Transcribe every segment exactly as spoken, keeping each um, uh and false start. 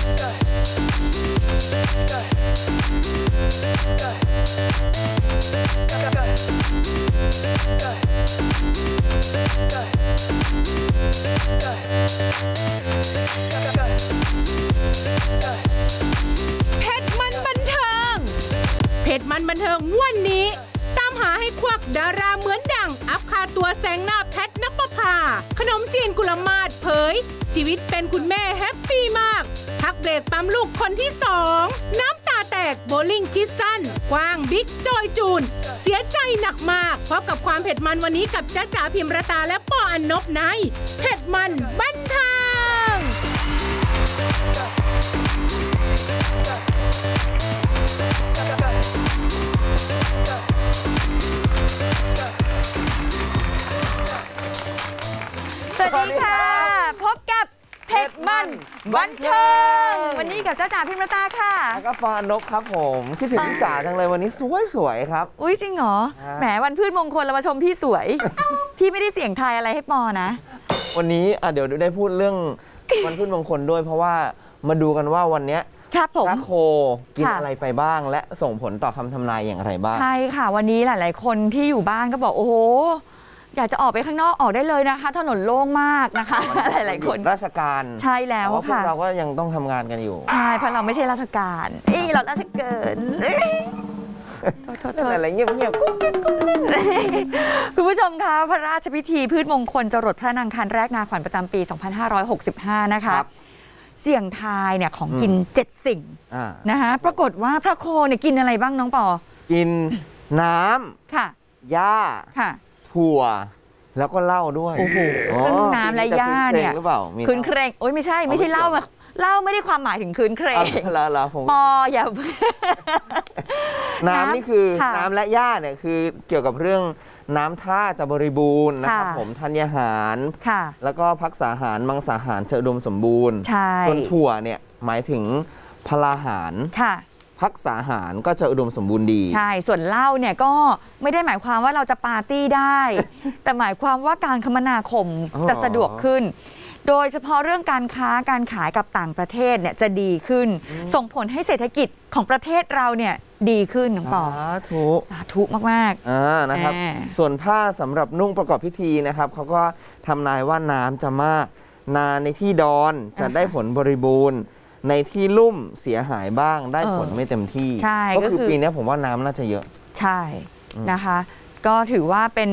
มันบันเทิงวันนี้ตามหาให้ควักดาราเหมือนดังอัพค่าตัวแซงหน้าแพทณปภาขนมจีนกุลมาศเผยชีวิตเป็นคุณแม่แฮปปี้มากพักเบรกปั๊มลูกคนที่สองน้ำตาแตกโบลิ่งคิดสั้นกว้างบิ๊กจอยจูนเสียใจหนักมากพบกับความเผ็ดมันวันนี้กับจ๊ะจ๋าพิมรตาและปออัญนพในเผ็ดมันบันเทิงสวัสดีค่ะพบกับเผ็ดมันบันเทิงวันนี้กับจ้าจ๋าพิมรตาค่ะแล้วก็ปออัญนพครับผมคิดถึงพี่จ๋าจังเลยวันนี้สวยสวยครับอุ้ยจริงเหรอแหมวันพืชมงคลเรามาชมพี่สวยพี่ไม่ได้เสี่ยงทายอะไรให้ปอนะวันนี้อ่ะเดี๋ยวได้พูดเรื่องวันพืชมงคลด้วยเพราะว่ามาดูกันว่าวันนี้ครับผมพระโคกินอะไรไปบ้างและส่งผลต่อคำทำนายอย่างไรบ้างใช่ค่ะวันนี้หลายๆคนที่อยู่บ้านก็บอกโอ้โหอยากจะออกไปข้างนอกออกได้เลยนะคะถนนโล่งมากนะคะหลายๆคนราชการใช่แล้วค่ะเพราะพวกเราก็ยังต้องทำงานกันอยู่ใช่เพราะเราไม่ใช่ราชการเอ้ยเราราชเกินอะไรเงียบๆคุณผู้ชมคะพระราชพิธีพืชมงคลจรดพระนางคันแรกนาขวัญประจำปีสองพันห้าร้อยหกสิบห้านะคะเสี่ยงทายเนี่ยของกินเจ็ดสิ่งนะคะปรากฏว่าพระโคเนี่ยกินอะไรบ้างน้องปอกินน้ำค่ะหญ้าค่ะถั่วแล้วก็เหล้าด้วยโอ้โหซึ่งน้ำและหญ้าเนี่ยคืนเครงโอ้ยไม่ใช่ไม่ใช่เหล้ามาเหล้าไม่ได้ความหมายถึงคืนเครงปออย่าน้ำนี่คือน้ำและหญ้าเนี่ยคือเกี่ยวกับเรื่องน้ำท่าจะบริบูรณ์นะครับผมธัญหารแล้วก็พักษาหารมังสาหารเจอดมสมบูรณ์ส่วนถั่วเนี่ยหมายถึงพลาหารพักษาหารก็จะอุดมสมบูรณ์ดีใช่ส่วนเหล้าเนี่ยก็ไม่ได้หมายความว่าเราจะปาร์ตี้ได้ แต่หมายความว่าการคมนาคมจะสะดวกขึ้นโดยเฉพาะเรื่องการค้าการขายกับต่างประเทศเนี่ยจะดีขึ้นส่งผลให้เศรษฐกิจของประเทศเราเนี่ยดีขึ้นน้องปอสาธุสาธุมากๆอ่านะครับส่วนผ้าสำหรับนุ่งประกอบพิธีนะครับเขาก็ทำนายว่าน้ำจะมากนาในที่ดอนจะได้ผลบริบูรณ์ในที่ลุ่มเสียหายบ้างได้ผลไม่เต็มที่ใช่ก็คือปีนี้ผมว่าน้ำน่าจะเยอะใช่นะคะก็ถือว่าเป็น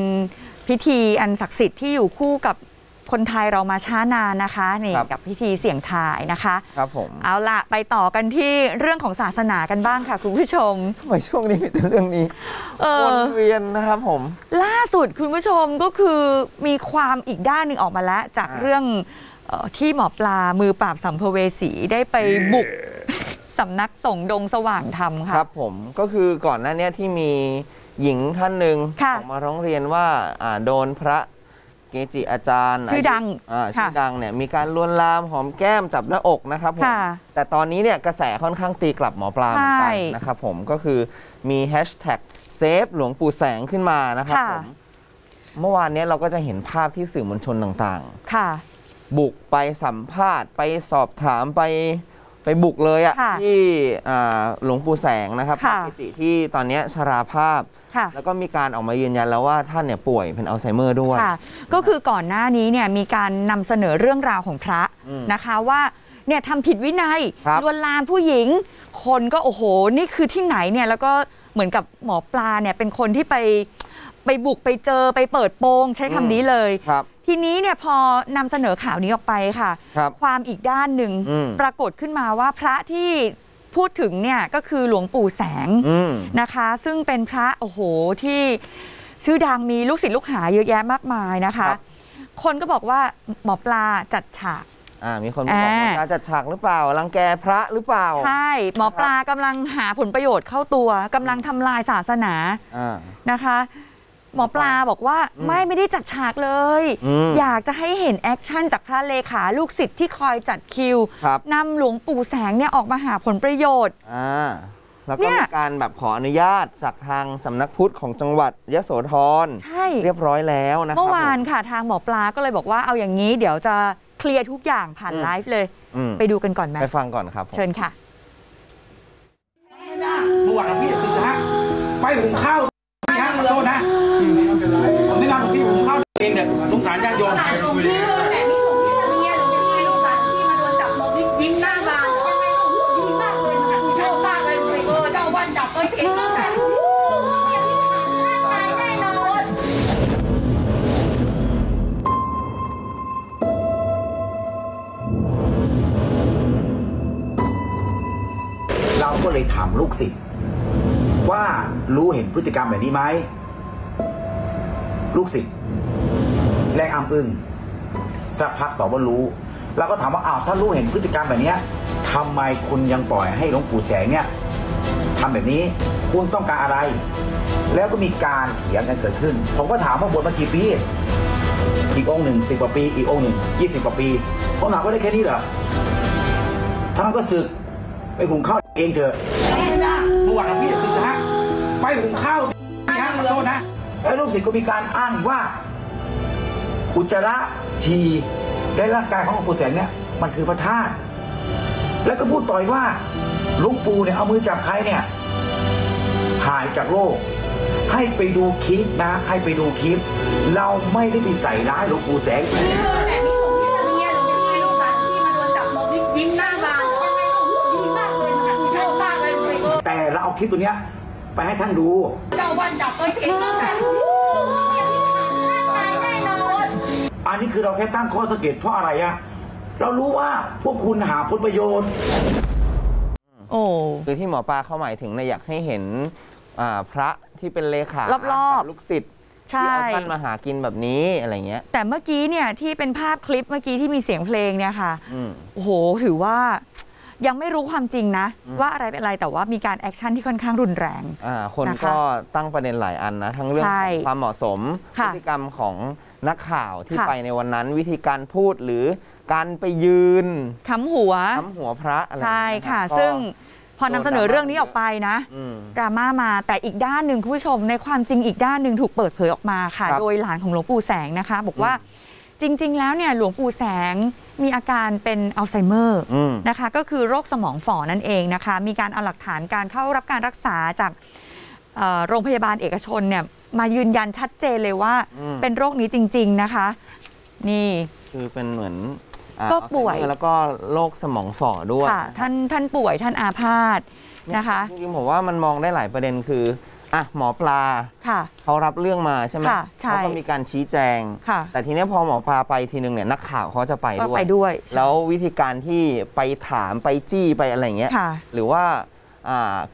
พิธีอันศักดิ์สิทธิ์ที่อยู่คู่กับคนไทยเรามาช้านานนะคะนี่กับพิธีเสี่ยงทายนะคะครับผมเอาละไปต่อกันที่เรื่องของศาสนากันบ้างค่ะคุณผู้ชมทำไมช่วงนี้มีแต่เรื่องนี้วนเวียนนะครับผมล่าสุดคุณผู้ชมก็คือมีความอีกด้านหนึ่งออกมาแล้วจากเรื่องที่หมอปลามือปราบสัมภเวสีได้ไปบุกสำนักสงฆ์ดงสว่างธรรมค่ะครับผมก็คือก่อนหน้านี้ที่มีหญิงท่านหนึ่งออกมาร้องเรียนว่าโดนพระเกจิอาจารย์ชื่อดังชื่อดังเนี่ยมีการลวนลามหอมแก้มจับหน้าอกนะครับผมแต่ตอนนี้เนี่ยกระแสค่อนข้างตีกลับหมอปลาเหมือนกันนะครับผมก็คือมีแฮชแท็กเซฟหลวงปู่แสงขึ้นมานะครับผมเมื่อวานนี้เราก็จะเห็นภาพที่สื่อมวลชนต่างๆค่ะบุกไปสัมภาษณ์ไปสอบถามไปไปบุกเลยอะที่หลวงปู่แสงนะครับพระเกจิที่ตอนนี้ชราภาพแล้วก็มีการออกมายืนยันแล้วว่าท่านเนี่ยป่วยเป็นอัลไซเมอร์ด้วยก็คือก่อนหน้านี้เนี่ยมีการนำเสนอเรื่องราวของพระนะคะว่าเนี่ยทำผิดวินัยลวนลามผู้หญิงคนก็โอ้โหนี่คือที่ไหนเนี่ยแล้วก็เหมือนกับหมอปลาเนี่ยเป็นคนที่ไปไปบุกไปเจอไปเปิดโปงใช้คำนี้เลยทีนี้เนี่ยพอนำเสนอข่าวนี้ออกไปค่ะ ค, ความอีกด้านหนึ่งปรากฏขึ้นมาว่าพระที่พูดถึงเนี่ยก็คือหลวงปู่แสงนะคะซึ่งเป็นพระโอ้โหที่ชื่อดังมีลูกศิษย์ลูกหาเยอะแยะมากมายนะคะคนก็บอกว่าหมอปลาจัดฉากมีคนบอกหมอปลาจัดฉากหรือเปล่ารังแกพระหรือเปล่าใช่หมอปลากำลังหาผลประโยชน์เข้าตัวกำลังทำลายศาสนานะคะหมอปลาบอกว่าไม่ไม่ได้จัดฉากเลยอยากจะให้เห็นแอคชั่นจากพระเลขาลูกศิษย์ที่คอยจัดคิวนำหลวงปู่แสงเนี่ยออกมาหาผลประโยชน์แล้วก็มีการแบบขออนุญาตจากทางสำนักพุทธของจังหวัดยโสธรเรียบร้อยแล้วนะครับเมื่อวานค่ะทางหมอปลาก็เลยบอกว่าเอาอย่างนี้เดี๋ยวจะ เคลียร์ทุกอย่างผ่านไลฟ์เลยไปดูกันก่อนไหมไปฟังก่อนครับเชิญค่ะเมื่อวานพี่สุดนะไปหุงข้าวพี่ฮะขอโทษนะผมได้รับที่หุงข้าวเองเนี่ยสงสารญาติโยมเราก็เลยถามลูกศิษย์ว่ารู้เห็นพฤติกรรมแบบนี้ไหมลูกศิษย์แรกอ้ำอึ้งสักพักตอบว่ารู้เราก็ถามว่าอ้าวถ้ารู้เห็นพฤติกรรมแบบนี้ทำไมคุณยังปล่อยให้หลวงปู่แสงเนี่ยทำแบบนี้คุณต้องการอะไรแล้วก็มีการเถียงกันเกิดขึ้นผมก็ถามว่าบวชมากี่ปีอีกองหนึ่งสิบกว่าปีอีกองหนึ่งยี่สิบกว่าปีผมถามว่าได้แค่นี้เหรอท่านก็สึกไปหุงข้าวเองเถอะเมื่อวานพี่สุดนะไปหุงข้าวพี่ฮะขอโทษนะแล้วลูกศิษย์ก็มีการอ้างว่าอุจจาระฉี่ในร่างกายของหลวงปู่แสงเนี่ยมันคือพระธาตุแล้วก็พูดต่อยว่าหลวงปู่เนี่ยเอามือจับใครเนี่ยหายจากโรคให้ไปดูคลิปนะให้ไปดูคลิปเราไม่ได้ไปใส่ร้ายหลวงปู่แสงคลิปตัวเนี้ยไปให้ท่านดูเจ้าวันจับต้นเพชรต้นแบบอันนี้คือเราแค่ตั้งข้อสังเกตเพราะอะไรอะเรารู้ว่าพวกคุณหาผลประโยชน์โอ้คือที่หมอปลาเข้าหมายถึงนะอยากให้เห็นพระที่เป็นเลขารอบๆลูกศิษย์ที่เอาท่านมาหากินแบบนี้อะไรเงี้ยแต่เมื่อกี้เนี่ยที่เป็นภาพคลิปเมื่อกี้ที่มีเสียงเพลงเนี่ยค่ะโอ้โหถือว่ายังไม่รู้ความจริงนะว่าอะไรเป็นอะไรแต่ว่ามีการแอคชั่นที่ค่อนข้างรุนแรงคนก็ตั้งประเด็นหลายอันนะทั้งเรื่องความเหมาะสมพฤติกรรมของนักข่าวที่ไปในวันนั้นวิธีการพูดหรือการไปยืนค้ำหัวค้ำหัวพระอะไรใช่ค่ะซึ่งพอนำเสนอเรื่องนี้ออกไปนะดราม่ามาแต่อีกด้านหนึ่งคุณผู้ชมในความจริงอีกด้านหนึ่งถูกเปิดเผยออกมาค่ะโดยหลานของหลวงปู่แสงนะคะบอกว่าจริงๆแล้วเนี่ยหลวงปู่แสงมีอาการเป็นอัลไซเมอร์นะคะก็คือโรคสมองฝ่อนั่นเองนะคะมีการเอาหลักฐานการเข้ารับการรักษาจากโรงพยาบาลเอกชนเนี่ยมายืนยันชัดเจนเลยว่าเป็นโรคนี้จริงๆนะคะนี่คือเป็นเหมือนก็ป่วยแล้วก็โรคสมองฝ่อด้วยท่านท่านป่วยท่านอาพาธนะคะจริงๆผมว่ามันมองได้หลายประเด็นคืออ่ะหมอปลาเขารับเรื่องมาใช่ไหมเขาก็มีการชี้แจงแต่ทีนี้พอหมอปลาไปทีนึงเนี่ยนักข่าวเขาจะไปด้วยไปด้วยแล้ววิธีการที่ไปถามไปจี้ไปอะไรเงี้ยหรือว่า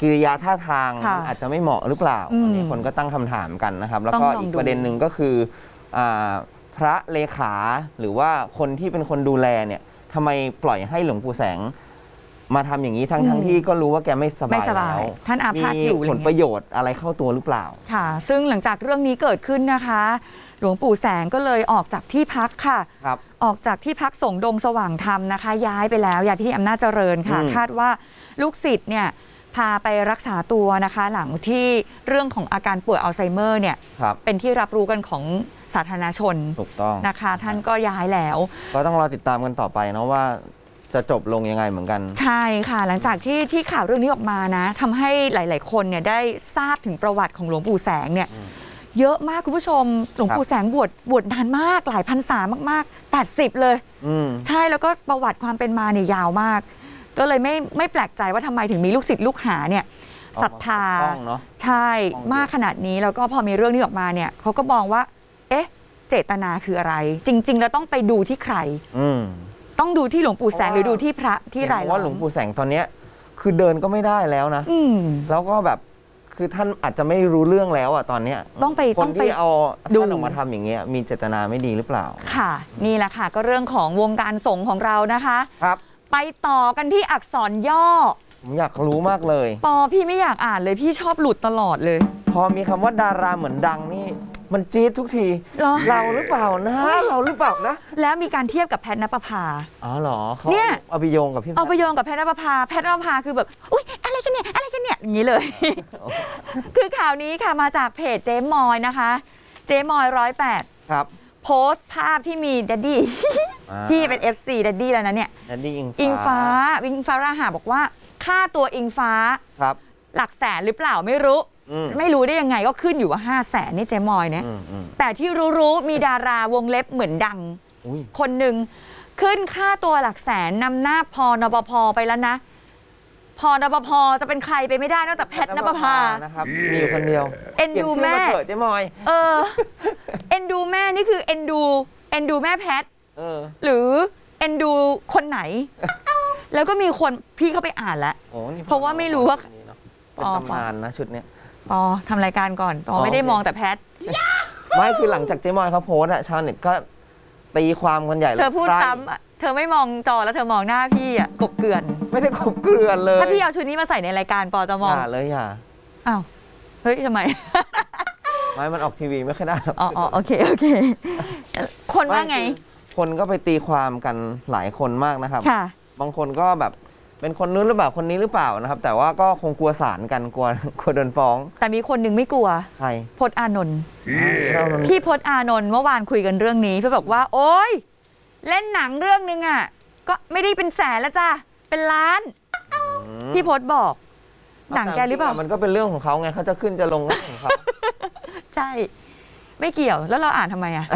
กิริยาท่าทางอาจจะไม่เหมาะหรือเปล่าอันนี้คนก็ตั้งคำถามกันนะครับแล้วก็อีกประเด็นหนึ่งก็คือพระเลขาหรือว่าคนที่เป็นคนดูแลเนี่ยทำไมปล่อยให้หลวงปู่แสงมาทำอย่างนี้ทั้งทั้งที่ก็รู้ว่าแกไม่สบายแล้วท่านอาพาธอยู่ผลประโยชน์อะไรเข้าตัวหรือเปล่าค่ะซึ่งหลังจากเรื่องนี้เกิดขึ้นนะคะหลวงปู่แสงก็เลยออกจากที่พักค่ะออกจากที่พักสงฆ์ดงสว่างธรรมนะคะย้ายไปแล้วย้ายที่อำนาจเจริญค่ะคาดว่าลูกศิษย์เนี่ยพาไปรักษาตัวนะคะหลังที่เรื่องของอาการป่วยอัลไซเมอร์เนี่ยเป็นที่รับรู้กันของสาธารณชนถูกต้องนะคะท่านก็ย้ายแล้วก็ต้องรอติดตามกันต่อไปนะว่าจะจบลงยังไงเหมือนกันใช่ค่ะหลังจากที่ที่ข่าวเรื่องนี้ออกมานะทำให้หลายๆคนเนี่ยได้ทราบถึงประวัติของหลวงปู่แสงเนี่ยเยอะมากคุณผู้ชมหลวงปู่แสงบวชบวชนานมากหลายพรรษามากๆแปดสิบเลยใช่แล้วก็ประวัติความเป็นมาเนี่ยยาวมากก็เลยไม่ไม่แปลกใจว่าทำไมถึงมีลูกศิษย์ลูกหาเนี่ยศรัทธาใช่มากขนาดนี้แล้วก็พอมีเรื่องนี้ออกมาเนี่ยเขาก็มองว่าเอ๊ะเจตนาคืออะไรจริงๆแล้วต้องไปดูที่ใครต้องดูที่หลวงปู่แสงหรือดูที่พระที่รายล้อมเพราะหลวงปู่แสงตอนนี้คือเดินก็ไม่ได้แล้วนะแล้วก็แบบคือท่านอาจจะไม่รู้เรื่องแล้วอ่ะตอนนี้ต้องไปต้องไปเอาดูออกมาทำอย่างเงี้ยมีเจตนาไม่ดีหรือเปล่าค่ะนี่แหละค่ะก็เรื่องของวงการสงฆ์ของเรานะคะครับไปต่อกันที่อักษรย่อผมอยากรู้มากเลยปอพี่ไม่อยากอ่านเลยพี่ชอบหลุดตลอดเลยพอมีคำว่าดาราเหมือนดังนี่มันจี๊ดทุกทีเราหรือเปล่านะเราหรือเปล่านะแล้วมีการเทียบกับแพทณปภาอ๋อเหรอเนี่ยเอาไปโยงกับพี่เอาไปโยงกับแพทณปภาแพทณปภาคือแบบอุ๊ยอะไรกันเนี่ยอะไรกันเนี่ยอย่างนี้เลยคือข่าวนี้ค่ะมาจากเพจเจมอยนะคะเจมอยร้อยแปดครับโพสต์ภาพที่มีดัดดี้ ที่เป็น เอฟ ซี แดดดี้แล้วนะเนี่ยแดดดี้อิงฟ้าอิงฟ้าราหาบอกว่าค่าตัวอิงฟ้าครับหลักแสนหรือเปล่าไม่รู้ไม่รู้ได้ยังไงก็ขึ้นอยู่ว่าห้าแสนนี่เจมอยนะแต่ที่รู้ๆมีดาราวงเล็บเหมือนดังคนหนึ่งขึ้นค่าตัวหลักแสนนำหน้าพอนปภไปแล้วนะพอนปภจะเป็นใครไปไม่ได้นอกจากแพทนปภานะครับมีอยู่คนเดียวเอ็นดูแม่เจมอยเออเอ็นดูแม่นี่คือเอ็นดูเอ็นดูแม่แพทหรือเอ็นดูคนไหนแล้วก็มีคนพี่เข้าไปอ่านแล้วเพราะว่าไม่รู้ว่าเป็นตำนานนะชุดเนี้ยปอทำรายการก่อนปอไม่ได้มองแต่แพทไม่คือหลังจากเจมอยเขาโพสอะชาวเน็ตก็ตีความกันใหญ่เลยเธอพูดซ้ำเธอไม่มองจอแล้วเธอมองหน้าพี่อะกบเกลื่อนไม่ได้กบเกลื่อนเลยถ้าพี่เอาชุดนี้มาใส่ในรายการปอจะมองอย่าเลยอย่าอ้าวเฮ้ยทำไมไม่มันออกทีวีไม่ค่อยได้หรอกอ๋อโอเคโอเคคนว่าไงคนก็ไปตีความกันหลายคนมากนะครับบางคนก็แบบเป็นคนนู้นหรือเปล่าคนนี้หรือเปล่านะครับแต่ว่าก็คงกลัวศาลกันกลัวกลัวโดนฟ้องแต่มีคนหนึ่งไม่กลัวใครพจน์อานนท์พี่พจน์อานนท์เมื่อวานคุยกันเรื่องนี้เพื่อบอกว่าโอ๊ยเล่นหนังเรื่องนึงอ่ะก็ไม่ได้เป็นแสนแล้วจ้ะเป็นล้านพี่พจน์บอกหนังแกหรือเปล่ามันก็เป็นเรื่องของเขาไงเขาจะขึ้นจะลงเรื่องของเขาใช่ไม่เกี่ยวแล้วเราอ่านทำไมอ่ะ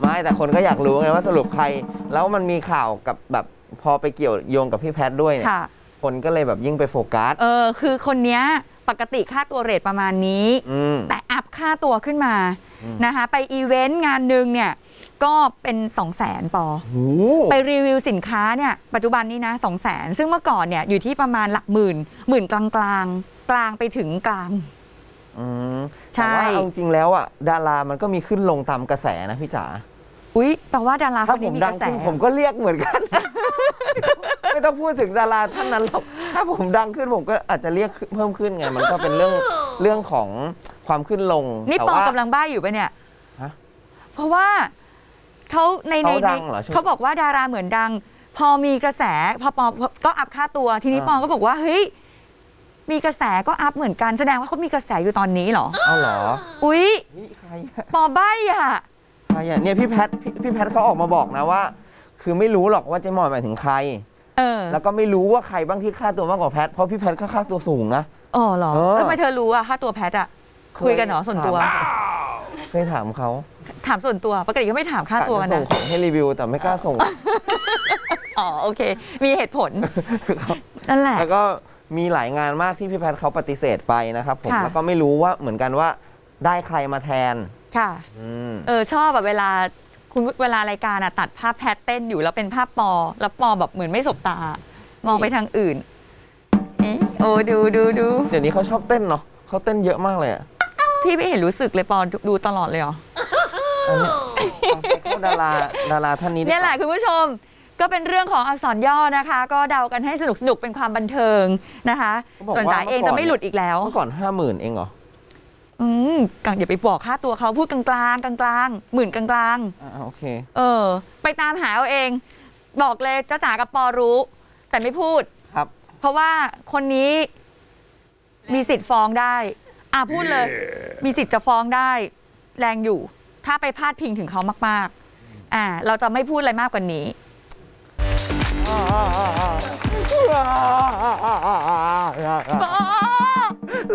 ไม่แต่คนก็อยากรู้ไงว่าสรุปใครแล้วมันมีข่าวกับแบบพอไปเกี่ยวโยงกับพี่แพทด้วยเนี่ยคนก็เลยแบบยิ่งไปโฟกัสเออคือคนเนี้ยปกติค่าตัวเรทประมาณนี้แต่อัพค่าตัวขึ้นมานะคะไปอีเวนต์งานหนึ่งเนี่ยก็เป็นสองแสนปอไปรีวิวสินค้าเนี่ยปัจจุบันนี้นะสองแสนซึ่งเมื่อก่อนเนี่ยอยู่ที่ประมาณหลักหมื่นหมื่นกลางกลางกลางไปถึงกลางแต่ว่าเอาจริงแล้วอ่ะดารามันก็มีขึ้นลงตามกระแสนะพี่จ๋าอุ้ยแปลว่าดาราคนนี้มีกระแสผมก็เรียกเหมือนกันไม่ต้องพูดถึงดาราท่านนั้นหรอกถ้าผมดังขึ้นผมก็อาจจะเรียกเพิ่มขึ้นไงมันก็เป็นเรื่องเรื่องของความขึ้นลงนี่ปอกำลังบ้าอยู่ปะเนี่ยเพราะว่าเขาในในเขาบอกว่าดาราเหมือนดังพอมีกระแสพอปอก็อัพค่าตัวทีนี้ปอก็บอกว่าเฮ้ยมีกระแสก็อัพเหมือนกันแสดงว่าเขามีกระแสอยู่ตอนนี้หรอเอาหรออุ้ยปอใบ้อะเนี่ยพี่แพทพี่แพทเขาออกมาบอกนะว่าคือไม่รู้หรอกว่าเจมอยหมายถึงใครเออแล้วก็ไม่รู้ว่าใครบ้างที่ค่าตัวมากกว่าแพทเพราะพี่แพทก็ค่าตัวสูงนะอ๋อเหรอแล้วทำไมเธอรู้อะค่าตัวแพทอะคุยกันเหรอส่วนตัวเคยถามเขาถามส่วนตัวปกติก็ไม่ถามค่าตัวนะส่งของให้รีวิวแต่ไม่กล้าส่งอ๋อโอเคมีเหตุผลนั่นแหละแล้วก็มีหลายงานมากที่พี่แพทเขาปฏิเสธไปนะครับผมแล้วก็ไม่รู้ว่าเหมือนกันว่าได้ใครมาแทนค่ะเออชอบแบบเวลาคุณเวลารายการอะตัดภาพแพทเต้นอยู่แล้วเป็นภาพปอแล้วปอแบบเหมือนไม่สบตามองไปทางอื่นนี่โอ้ดูดูดูเดี๋ยวนี้เขาชอบเต้นเนาะเขาเต้นเยอะมากเลยอะพี่ไม่เห็นรู้สึกเลยปอดูตลอดเลยเหรอดาราดาราท่านนี้เนี่ยแหละคุณผู้ชมก็เป็นเรื่องของอักษรย่อนะคะก็เดากันให้สนุกสนุกเป็นความบันเทิงนะคะส่วนจ๋าเองจะไม่หลุดอีกแล้วเมื่อก่อนห้าหมื่นเองเหรออืมกังอย่าไปบอกค่าตัวเขาพูดกลางกลางกลางกลางหมื่นกลางกลางอ่าโอเคเออไปตามหาเอาเองบอกเลยจ้าจ๋ากับปอรู้แต่ไม่พูดครับเพราะว่าคนนี้มีสิทธิ์ฟ้องได้อ่าพูดเลยมีสิทธิ์จะฟ้องได้แรงอยู่ถ้าไปพาดพิงถึงเขามากๆอ่าเราจะไม่พูดอะไรมากกว่านี้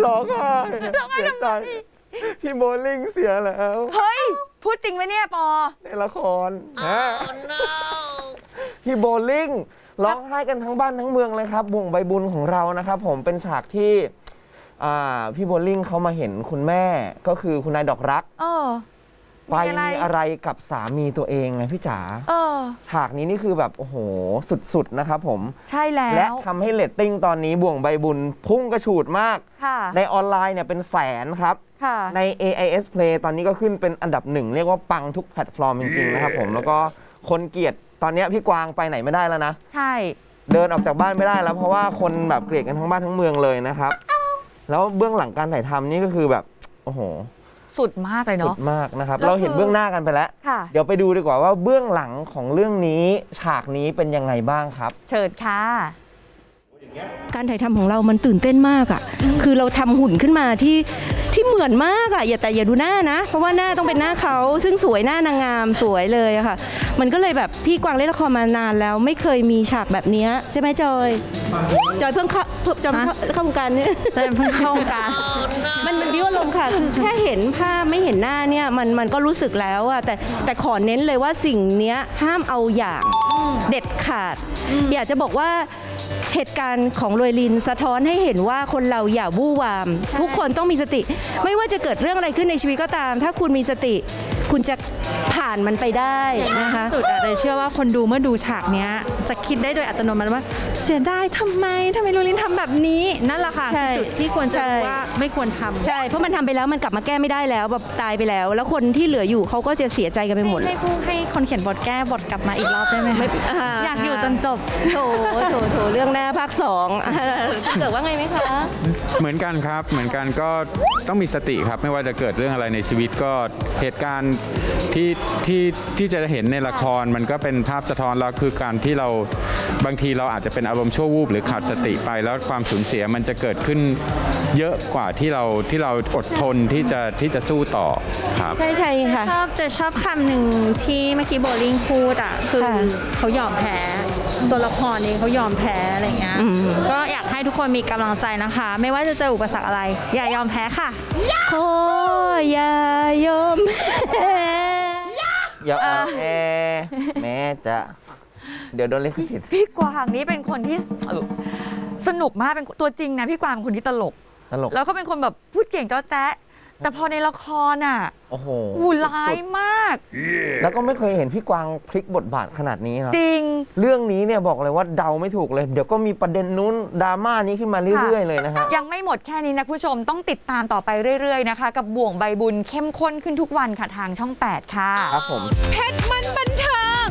ร้องไห้เสียใจพี่โบลิ่งเสียแล้วเฮ้ยพูดจริงไหมเนี่ยปอในละครพี่โบลิ่งร้องไห้กันทั้งบ้านทั้งเมืองเลยครับวงใบบุญของเรานะครับผมเป็นฉากที่พี่โบลิ่งเขามาเห็นคุณแม่ก็คือคุณนายดอกรักไปมีอะไรกับสามีตัวเองไงพี่จ๋าฉากนี้นี่คือแบบโอ้โหสุดๆนะครับผมใช่แล้วและทำให้เรตติ้งตอนนี้บ่วงใบบุญพุ่งกระฉูดมากในออนไลน์เนี่ยเป็นแสนครับใน เอ ไอ เอส Play ตอนนี้ก็ขึ้นเป็นอันดับหนึ่งเรียกว่าปังทุกแพลตฟอร์มจริงๆนะครับผมแล้วก็คนเกลียดตอนนี้พี่กวางไปไหนไม่ได้แล้วนะใช่เดินออกจากบ้านไม่ได้แล้วเพราะว่าคนแบบเกลียดกันทั้งบ้านทั้งเมืองเลยนะครับแล้วเบื้องหลังการถ่ายทำนี่ก็คือแบบโอ้โหสุดมากเลยเนาะสุดมากนะครับเราเห็นเบื้องหน้ากันไปแล้วเดี๋ยวไปดูดีกว่าว่าเบื้องหลังของเรื่องนี้ฉากนี้เป็นยังไงบ้างครับเชิญค่ะการถ่ายทำของเรามันตื่นเต้นมากอ่ะคือเราทำหุ่นขึ้นมาที่ ที่เหมือนมากอะอย่าแต่อย่าดูหน้านะเพราะว่าหน้าต้องเป็นหน้าเขาซึ่งสวยหน้านางงามสวยเลยอะค่ะมันก็เลยแบบพี่กวางเล่นละครมานานแล้วไม่เคยมีฉากแบบนี้ใช่ไหมจอยจอยเพิ่งเข้าจอยเข้าวงการเนี่ยจอยเพิ่งเข้าวงการมันมันวิวลมค่ะคือแค่เห็นภาพไม่เห็นหน้าเนี่ยมันมันก็รู้สึกแล้วอะแต่แต่ขอเน้นเลยว่าสิ่งเนี้ยห้ามเอาอย่างเด็ดขาดอยากจะบอกว่าเหตุการณ์ของรวยลินสะท้อนให้เห็นว่าคนเราอย่าวู่วามทุกคนต้องมีสติไม่ว่าจะเกิดเรื่องอะไรขึ้นในชีวิตก็ตามถ้าคุณมีสติคุณจะผ่านมันไปได้นะคะสุดเลยเชื่อว่าคนดูเมื่อดูฉากนี้จะคิดได้โดยอัตโนมัติว่าเสียดายทำไมทำไมรวยลินทำแบบนี้นั่นแหละค่ะจุดที่ควรจะว่าไม่ควรทำใช่เพราะมันทำไปแล้วมันกลับมาแก้ไม่ได้แล้วแบบตายไปแล้วแล้วคนที่เหลืออยู่เขาก็จะเสียใจกันไปหมดให้ผู้ให้คนเขียนบทแก้บทกลับมาอีกรอบได้ไหมอยากอยู่จนจบโถโถโถเรื่องหน้าภาคสองเกิดว่าไงไหมคะเหมือนกันครับเหมือนกันก็ต้องมีสติครับไม่ว่าจะเกิดเรื่องอะไรในชีวิตก็เหตุการณ์ที่ที่ที่จะเห็นในละครมันก็เป็นภาพสะท้อนแล้วคือการที่เราบางทีเราอาจจะเป็นอารมณ์ชั่ววูบหรือขาดสติไปแล้วความสูญเสียมันจะเกิดขึ้นเยอะกว่าที่เราที่เราอดทนที่จะที่จะสู้ต่อครับใช่ใช่ค่ะชอบจะชอบคำหนึ่งที่เมื่อกี้โบลิ่งพูดอ่ะคือเขายอมแพ้ตัวละครนี้เขายอมแพ้อะไรเงี้ยก็อยากให้ทุกคนมีกำลังใจนะคะไม่ว่าจะเจออุปสรรคอะไรอย่ายอมแพ้ค่ะโอ้ยอย่ายอมแพ้อย่าอ่อนแอแม้จะเดี๋ยวโดนลิขสิทธิ์พี่กวางนี้เป็นคนที่สนุกมากเป็นตัวจริงนะพี่กวางเป็นคนที่ตลกตลกแล้วก็เป็นคนแบบพูดเก่งเจ้าแจ๊ะแต่พอในละครอ่ะโอ้โหร้ายมากแล้วก็ไม่เคยเห็นพี่กวางพลิกบทบาทขนาดนี้นะจริงเรื่องนี้เนี่ยบอกเลยว่าเดาไม่ถูกเลยเดี๋ยวก็มีประเด็นนู้นดราม่านี้ขึ้นมาเรื่อยๆเลยนะคะยังไม่หมดแค่นี้นะผู้ชมต้องติดตามต่อไปเรื่อยๆนะคะกับบ่วงใบบุญเข้มข้นขึ้นทุกวันค่ะทางช่องแปดค่ะครับผมเพชรมันบันเทิง